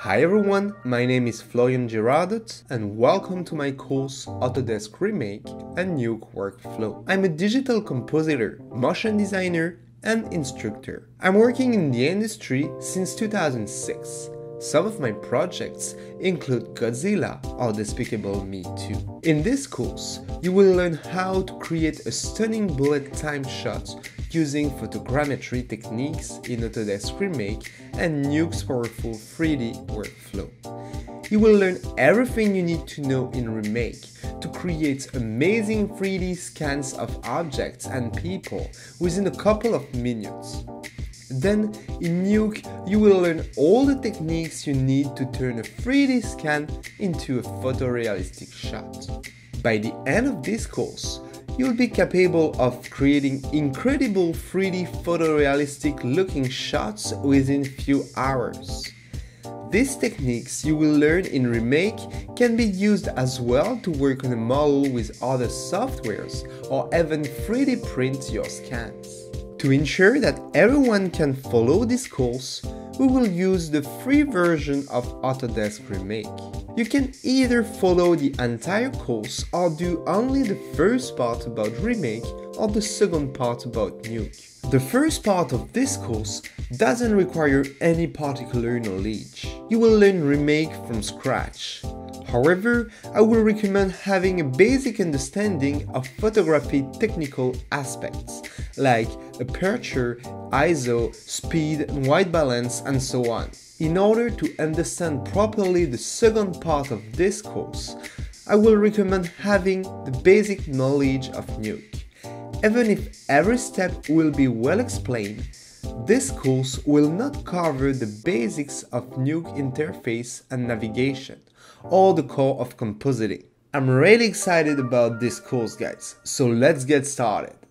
Hi everyone, my name is Florian Girardot and welcome to my course Autodesk Remake and Nuke Workflow. I'm a digital compositor, motion designer and instructor. I'm working in the industry since 2006. Some of my projects include Godzilla or Despicable Me 2. In this course, you will learn how to create a stunning bullet time shot using photogrammetry techniques in Autodesk Remake and Nuke's powerful 3D workflow. You will learn everything you need to know in Remake to create amazing 3D scans of objects and people within a couple of minutes. Then, in Nuke, you will learn all the techniques you need to turn a 3D scan into a photorealistic shot. By the end of this course, you'll be capable of creating incredible 3D photorealistic looking shots within few hours. These techniques you will learn in Remake can be used as well to work on a model with other softwares or even 3D print your scans. To ensure that everyone can follow this course, we will use the free version of Autodesk Remake. You can either follow the entire course or do only the first part about Remake or the second part about Nuke. The first part of this course doesn't require any particular knowledge. You will learn Remake from scratch. However, I will recommend having a basic understanding of photography technical aspects, like aperture, ISO, speed and white balance and so on. In order to understand properly the second part of this course, I will recommend having the basic knowledge of Nuke. Even if every step will be well explained, this course will not cover the basics of Nuke interface and navigation, or the core of compositing. I'm really excited about this course, guys, so let's get started!